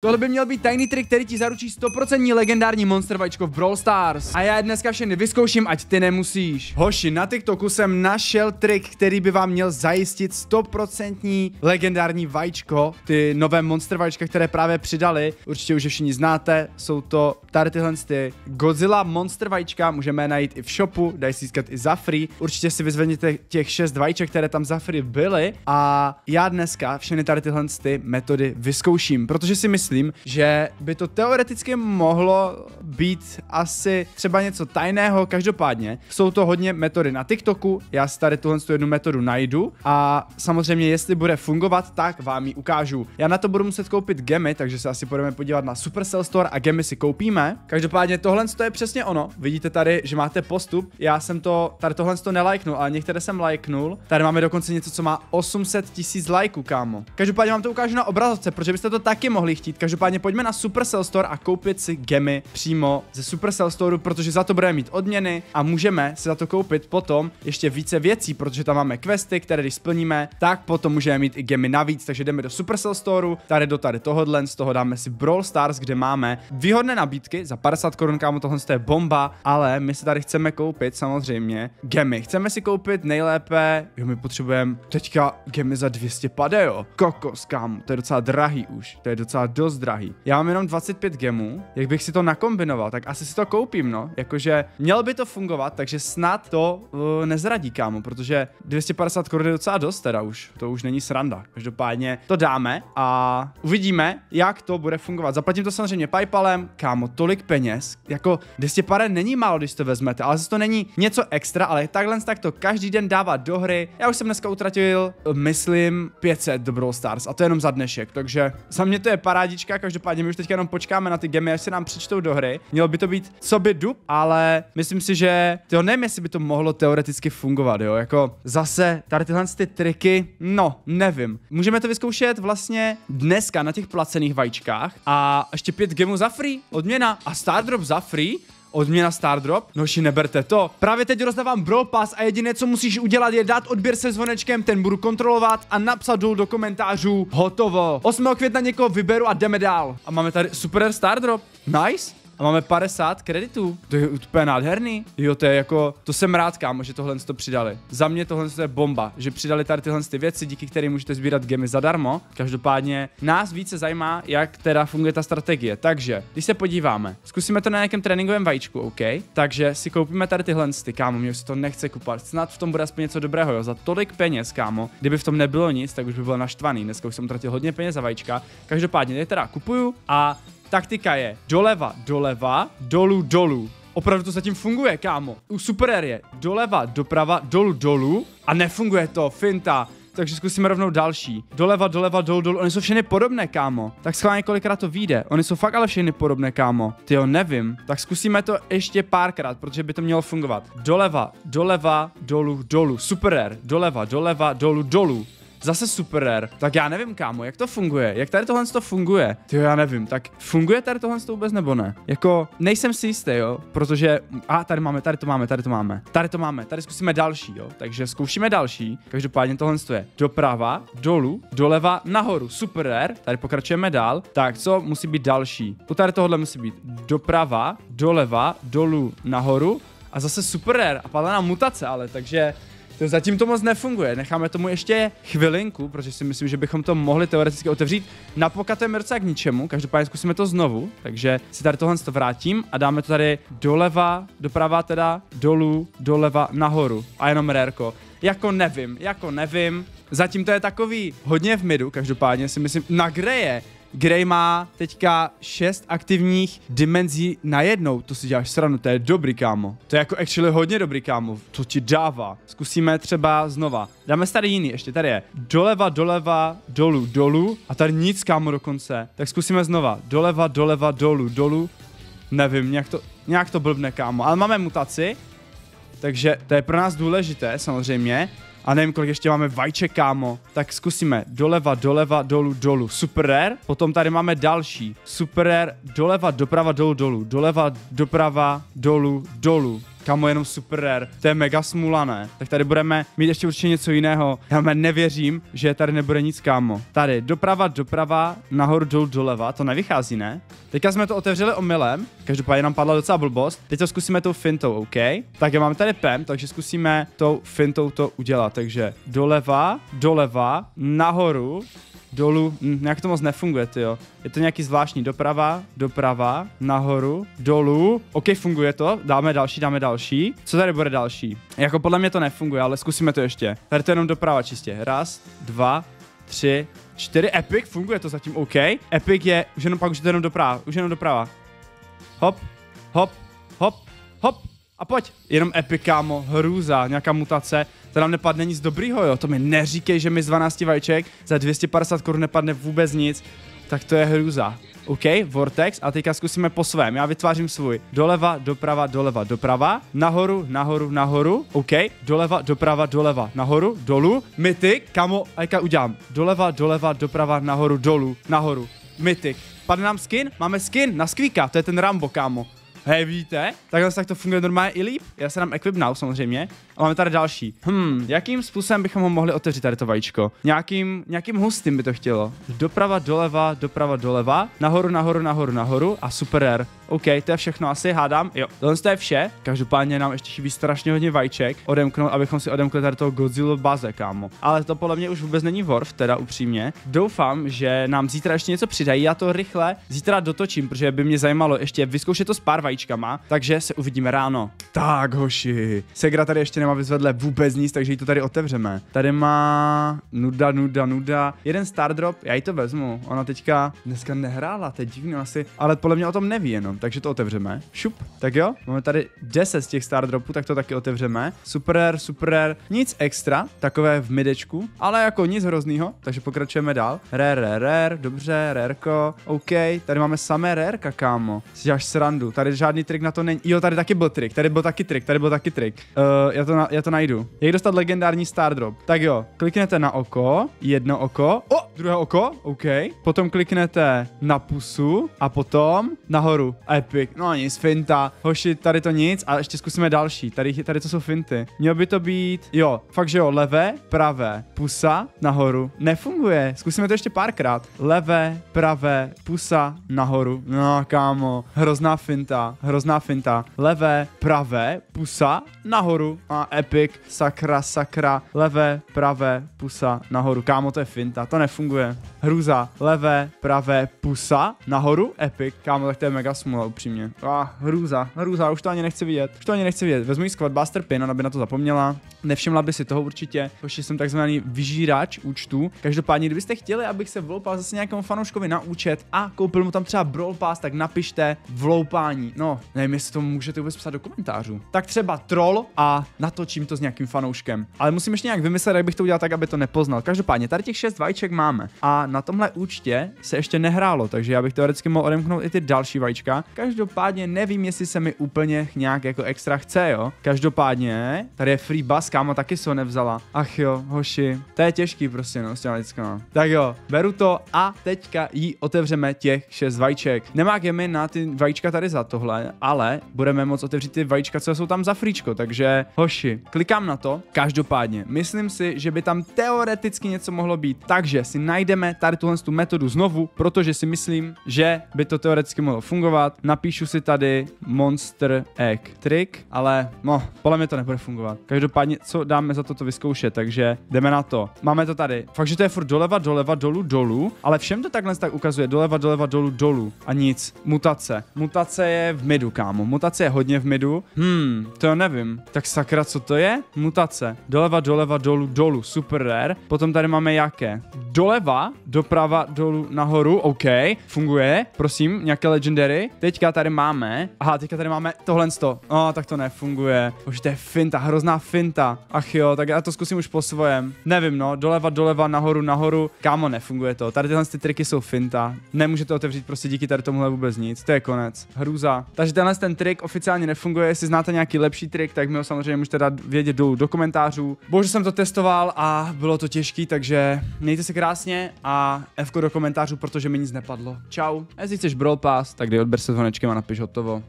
Tohle by měl být tajný trik, který ti zaručí 100% legendární Monster vajíčko v Brawl Stars. A já je dneska všechny vyzkouším, ať ty nemusíš. Hoši, na TikToku jsem našel trik, který by vám měl zajistit 100% legendární vajíčko. Ty nové Monster vajíčka, které právě přidali, určitě už je všichni znáte, jsou to tady tyhle ty Godzilla Monster vajíčka, můžeme je najít i v shopu, dají si získat i za free. Určitě si vyzvedněte těch 6 vajíček, které tam za free byly. A já dneska všechny tady tyhle ty metody vyzkouším, protože si myslím, že by to teoreticky mohlo být asi třeba něco tajného. Každopádně jsou to hodně metody na TikToku, já si tady tuhle jednu metodu najdu a samozřejmě jestli bude fungovat, tak vám ji ukážu. Já na to budu muset koupit gemy, takže se asi půjdeme podívat na Supercell store a gemy si koupíme. Každopádně tohle je přesně ono, vidíte tady, že máte postup, já jsem to, tady tohle nelajknul, ale některé jsem lajknul, tady máme dokonce něco, co má 800 tisíc lajků, kámo. Každopádně vám to ukážu na obrazovce, protože byste to taky mohli chtít. Každopádně pojďme na Supercell Store a koupit si gemy přímo ze Supercell Store, protože za to budeme mít odměny a můžeme si za to koupit potom ještě více věcí, protože tam máme questy, které když splníme, tak potom můžeme mít i gemy navíc. Takže jdeme do Supercell Store, tady do tady tohohle, z toho dáme si Brawl Stars, kde máme výhodné nabídky za 50 korun, kámo, tohle je bomba, ale my si tady chceme koupit samozřejmě gemy. Chceme si koupit nejlépe, jo, my potřebujeme teďka gemy za 250, jo. Kokos, kámo, to je docela drahý už, to je docela dost drahý. Já mám jenom 25 gemů, jak bych si to nakombinoval, tak asi si to koupím, no. Jakože mělo by to fungovat, takže snad to nezradí, kámo, protože 250 korun je docela dost teda už, to už není sranda. Každopádně to dáme a uvidíme, jak to bude fungovat. Zaplatím to samozřejmě PayPalem, kámo, tolik peněz, jako 250 není málo, když to vezmete, ale zase to není něco extra, ale takhle tak to každý den dává do hry. Já už jsem dneska utratil, myslím, 500 do Brawl Stars a to jenom za dnešek, takže za mě to je parádní. Každopádně my už teďka jenom počkáme na ty gemy, až se nám přečtou do hry. Mělo by to být sobě dup, ale myslím si, že to nevím, jestli by to mohlo teoreticky fungovat, jo, jako zase tady tyhle ty triky, no, nevím. Můžeme to vyzkoušet vlastně dneska na těch placených vajíčkách a ještě 5 gemů za free, odměna a Stardrop za free. Odměna Stardrop? No si neberte to. Právě teď rozdávám Brawl Pass a jediné, co musíš udělat, je dát odběr se zvonečkem, ten budu kontrolovat a napsat dolů do komentářů. Hotovo. 8. května někoho vyberu a jdeme dál. A máme tady super Stardrop. Nice. A máme 50 kreditů. To je úplně nádherný. Jo, to je jako, to jsem rád, kámo, že tohle to přidali. Za mě tohle je bomba, že přidali tady tyhle ty věci, díky kterým můžete sbírat gemy zadarmo. Každopádně nás více zajímá, jak teda funguje ta strategie. Takže, když se podíváme, zkusíme to na nějakém tréninkovém vajíčku, OK? Takže si koupíme tady tyhle ty, kámo, mě už se to nechce kupovat. Snad v tom bude aspoň něco dobrého, jo, za tolik peněz, kámo. Kdyby v tom nebylo nic, tak už by byl naštvaný. Dneska už jsem utratil hodně peněz za vajíčka. Každopádně, tady teda kupuju a taktika je doleva, dolů, dolů. Opravdu to zatím funguje, kámo. U Superer je doleva, doprava, dolů, dolů. A nefunguje to, finta. Takže zkusíme rovnou další. Doleva, dolů, dolů. Oni jsou všechny podobné, kámo. Tak schválně kolikrát to vyjde. Oni jsou fakt ale všechny podobné, kámo. Tyjo, nevím. Tak zkusíme to ještě párkrát, protože by to mělo fungovat. Doleva, dolů, dolů. Superer. Doleva, dolů, dolů. Zase super rare. Tak já nevím, kámo, jak to funguje, jak tady tohle to funguje. Tyjo, já nevím, tak funguje tady tohle to vůbec nebo ne? Jako, nejsem si jistý, jo, protože, a tady to máme, tady zkusíme další, jo, takže zkoušíme další. Každopádně tohle to je doprava, dolů, doleva, nahoru, super rare, tady pokračujeme dál. Tak, co musí být další? U tady tohle musí být doprava, doleva, dolů, nahoru a zase super rare a padla nám mutace, ale takže... To zatím to moc nefunguje, necháme tomu ještě chvilinku, protože si myslím, že bychom to mohli teoreticky otevřít. Napokatujeme docela k ničemu, každopádně zkusíme to znovu, takže si tady tohle vrátím a dáme to tady doleva, doprava teda, dolů, doleva, nahoru a jenom rérko. Jako nevím, zatím to je takový hodně v midu, každopádně si myslím, na greje. Grey má teďka 6 aktivních dimenzí najednou, to si děláš sranu, to je dobrý, kámo. To je jako actually hodně dobrý, kámo, to ti dává. Zkusíme třeba znova, dáme si tady jiný, ještě tady je doleva, dolů, dolů a tady nic, kámo, dokonce. Tak zkusíme znova, doleva, dolů, dolů, nevím, nějak to blbne, kámo, ale máme mutaci, takže to je pro nás důležité samozřejmě. A nevím, kolik ještě máme vajček, kámo. Tak zkusíme doleva, dolů, dolů. Super rare. Potom tady máme další. Super rare, doleva, doprava, dolů, dolů. Doleva, doprava, dolů, dolů. Kamo, jenom super rare. To je mega smula, ne? Tak tady budeme mít ještě určitě něco jiného. Já nevěřím, že tady nebude nic, kámo. Tady doprava, nahoru, dolů, doleva. To nevychází, ne? Teďka jsme to otevřeli omylem. Každopádně nám padla docela blbost. Teď to zkusíme tou fintou, OK? Tak já mám tady pem, takže zkusíme tou fintou to udělat. Takže doleva, nahoru, dolů, nějak to moc nefunguje, tyjo. Je to nějaký zvláštní, doprava, nahoru, dolů. OK, funguje to, dáme další. Co tady bude další? Jako podle mě to nefunguje, ale zkusíme to ještě. Tady to je jenom doprava čistě. 1, 2, 3, 4, epic, funguje to zatím, OK. Epic je, už jenom doprava. Hop. A pojď, jenom epic, kámo, hrůza, nějaká mutace. To nám nepadne nic dobrýho, jo, to mi neříkej, že mi z 12 vajíček za 250 korun nepadne vůbec nic, tak to je hrůza. OK, Vortex, a teďka zkusíme po svém, já vytvářím svůj. Doleva, doprava, nahoru, OK, doleva, doprava, nahoru, dolů, mythic, kamo, a teďka udělám, doleva, doprava, nahoru, dolů, nahoru, mythic. Padne nám skin, máme skin na Squeaka, to je ten Rambo, kámo. Hej, víte? Takhle tak to funguje normálně i líp. Já se dám equip now samozřejmě. A máme tady další. Jakým způsobem bychom ho mohli otevřít tady to vajíčko? Nějakým hustým by to chtělo. Doprava, doleva, nahoru a super rare. OK, to je všechno, asi hádám. Jo, to je vše. Každopádně nám ještě chybí strašně hodně vajíček odemknout, abychom si odemkli tady toho Godzilla baze, kámo. Ale to podle mě už vůbec není worth, teda upřímně. Doufám, že nám zítra ještě něco přidají. Já to rychle zítra dotočím, protože by mě zajímalo ještě vyzkoušet to s pár vajíčkama, takže se uvidíme ráno. Tak, hoši. Segra tady ještě nemá vyzvedle vůbec nic, takže ji to tady otevřeme. Tady má nuda. Jeden star drop, já ji to vezmu. Ona teďka dneska nehrála, to je divný asi, ale podle mě o tom neví jenom, takže to otevřeme. Šup. Tak jo, máme tady 10 z těch star dropů, tak to taky otevřeme. Super rare. Nic extra, takové v midečku, ale jako nic hroznýho, takže pokračujeme dál. Rare, dobře, rareko. OK, tady máme samé rareka, kámo. Si děláš srandu. Tady žádný trik na to není. Jo, tady byl taky trik. Já to najdu. Jak dostat legendární star drop? Tak jo, kliknete na oko, jedno oko, druhé oko, OK. Potom kliknete na pusu a potom nahoru. Epic. No nic, finta. Hoši, tady to nic a ještě zkusíme další. Tady to jsou finty. Mělo by to být, jo, fakt že jo, levé, pravé, pusa, nahoru. Nefunguje. Zkusíme to ještě párkrát. Levé, pravé, pusa, nahoru. No kámo, hrozná finta. Levé, pravé, pusa, nahoru. A epic, sakra. Levé, pravé, pusa, nahoru. Kámo, to je finta, to nefunguje. Hruza, levé, pravé, pusa, nahoru, epic. Kámo, tak to je mega smula, upřímně. Hruza, už to ani nechci vidět. Vezmu jí Squadbuster pin, ona by na to zapomněla. Nevšimla by si toho určitě, protože jsem takzvaný vyžírač účtu. Každopádně, kdybyste chtěli, abych se vloupal zase nějakému fanouškovi na účet a koupil mu tam třeba Brawl Pass, tak napište vloupání. No, nevím, jestli to můžete vůbec psát do komentářů. Tak třeba troll a natočím to s nějakým fanouškem. Ale musím ještě nějak vymyslet, jak bych to udělal tak, aby to nepoznal. Každopádně, tady těch 6 vajíček máme. A na tomhle účtě se ještě nehrálo, takže já bych teoreticky mohl odemknout i ty další vajíčka. Každopádně nevím, jestli se mi úplně nějak jako extra chce, jo. Každopádně, tady je free bus, kámo, taky se ho nevzala. Ach jo, hoši, to je těžký prostě, no, s těma lickama. Tak jo, beru to a teďka jí otevřeme těch 6 vajíček. Nemáme na ty vajíčka tady za tohle, ale budeme moc otevřít ty vajíčka, co jsou tam za fríčko, takže hoši, klikám na to. Každopádně, myslím si, že by tam teoreticky něco mohlo být, takže si najdeme tady tu metodu znovu, protože si myslím, že by to teoreticky mohlo fungovat. Napíšu si tady Monster Egg Trick, ale no, podle mě to nebude fungovat. Každopádně, co dáme za to vyzkoušet, takže jdeme na to. Máme to tady. Fakt, že to je furt doleva, dolů, ale všem to takhle tak ukazuje. Doleva, dolů a nic. Mutace je v midu, kámo. Mutace je hodně v midu. To já nevím. Tak sakra, co to je? Mutace. Doleva, dolů, super rare. Potom tady máme jaké? Doleva, doprava, dolů, nahoru, OK. Funguje. Prosím, nějaké legendary. Teďka tady máme tohle sto. No, tak to nefunguje. Už to je finta, hrozná finta. Ach jo, tak já to zkusím už po svojem. Nevím, no, doleva, nahoru. Kámo, nefunguje to. Tady tyhle ty triky jsou finta. Nemůžete otevřít prostě díky tady tomuhle vůbec nic. To je konec. Hrůza. Takže tenhle trik oficiálně nefunguje. Jestli znáte nějaký lepší trik, tak mi ho samozřejmě můžete dát vědět dolů do komentářů. Bože, jsem to testoval a bylo to těžký, takže mějte se krásně a Fko do komentářů, protože mi nic nepadlo. Čau. A jestli chceš Brawl Pass, tak dej odběr se zvonečkem a napiš hotovo.